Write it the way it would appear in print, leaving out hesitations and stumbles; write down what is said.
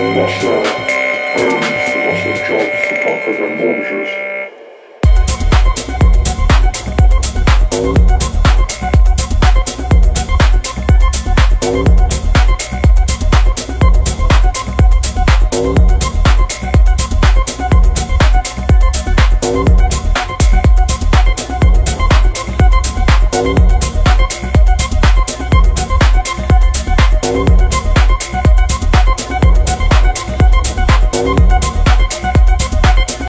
lost their jobs, the fact of their mortgages.